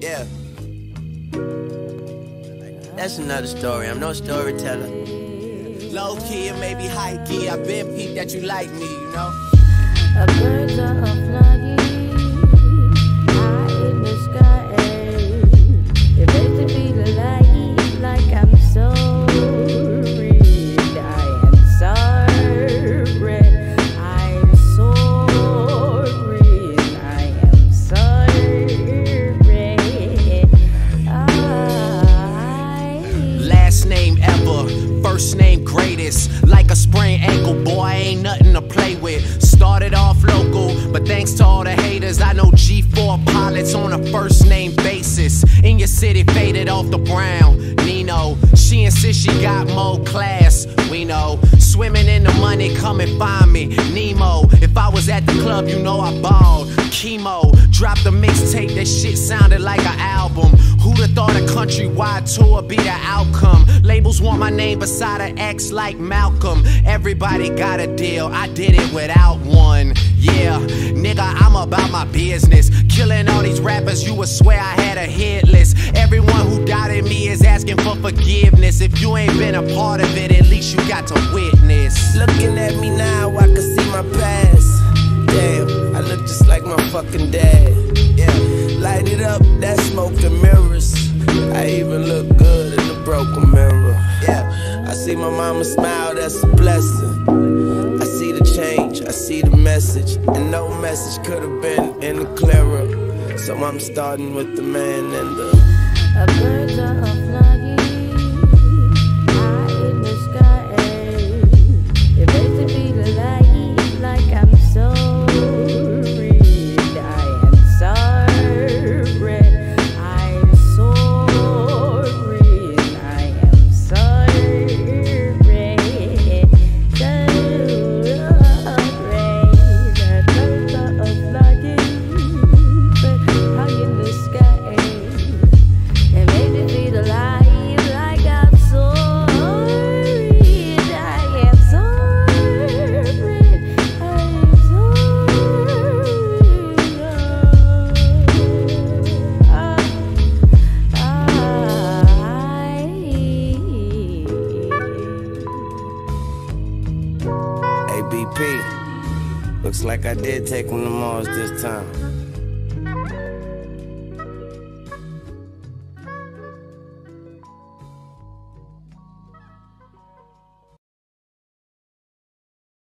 Yeah. That's another story. I'm no storyteller. Low key and maybe high key. I've been peeped that you like me, you know? A birds are a floggy, high in the sky. It makes me feel like I'm sorry. I am sorry. I'm sorry. I am sorry. Last name ever, first name greatest. Like a sprained ankle, boy, I ain't nothing to play with. Started off local, but thanks to all the haters, I know G4 pilots on a first name basis. In your city, faded off the brown, Nino. She insists she got more class, we know. Swimming in the money, come and find me, Nemo. If I was at the club, you know I balled, chemo. Dropped the mixtape, that shit sounded like an album. Who'da thought a countrywide tour be the outcome? Labels want my name beside an X like Malcolm. Everybody got a deal, I did it without one. Yeah, nigga, I'm about my business. Killing all these rappers, you would swear I had a hit list. Everyone who doubted me is asking for forgiveness. If you ain't been a part of it, at least you got to witness. Looking at me now, I can see my past. Damn, I look just like my fucking dad. Yeah, light it up, that smoke and mirrors. I even look good in the broken mirror. Yeah, I see my mama smile, that's a blessing. I see the change, I see the message, and no message could have been any clearer. So I'm starting with the man and the birds are flying high in the sky. It makes me feel like I'm so. BP, looks like I did take him to Mars this time.